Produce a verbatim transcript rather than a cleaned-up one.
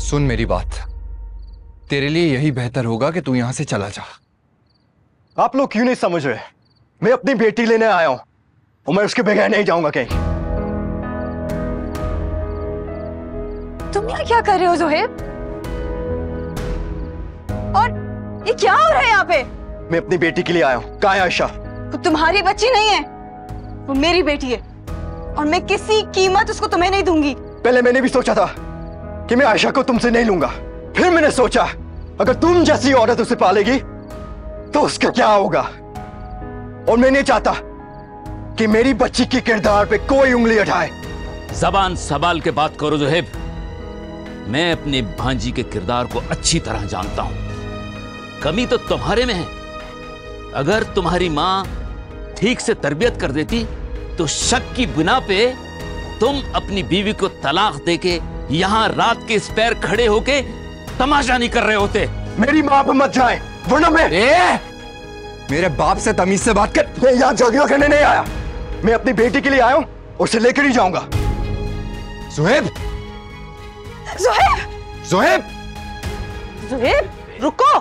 सुन मेरी बात, तेरे लिए यही बेहतर होगा कि तू यहां से चला जा। आप लोग क्यों नहीं समझ रहे? मैं अपनी बेटी लेने आया हूं और मैं उसके बगैर नहीं जाऊंगा कहीं। तुम यहाँ क्या कर रहे हो ज़ोहैब? और ये क्या हो रहा है यहाँ पे? मैं अपनी बेटी के लिए आया हूँ। कहाँ है आयशा? वो तुम्हारी बच्ची नहीं है, वो मेरी बेटी है और मैं किसी कीमत उसको तुम्हें नहीं दूंगी। पहले मैंने भी सोचा था कि मैं आयशा को तुमसे नहीं लूंगा, फिर मैंने सोचा अगर तुम जैसी औरत उसे पालेगी तो उसका क्या होगा, और मैं नहीं चाहता कि मेरी बच्ची के किरदार पे कोई उंगली उठाए। जबान सवाल के बात करो ज़ोहैब, मैं अपने भांजी के किरदार को अच्छी तरह जानता हूं। कमी तो तुम्हारे में है। अगर तुम्हारी माँ ठीक से तरबियत कर देती तो शक की बिना पे तुम अपनी बीवी को तलाक देके यहाँ रात के इस पैर खड़े होके तमाशा नहीं कर रहे होते। मेरी माँ पे मत जाए वरना मैं मेरे बाप से तमीज से बात कर। मैं यहाँ जगह करने नहीं आया, मैं अपनी बेटी के लिए आया हूँ, उसे लेकर ही जाऊंगा। ज़ोहैब, ज़ोहैब, ज़ोहैब, ज़ोहैब, रुको।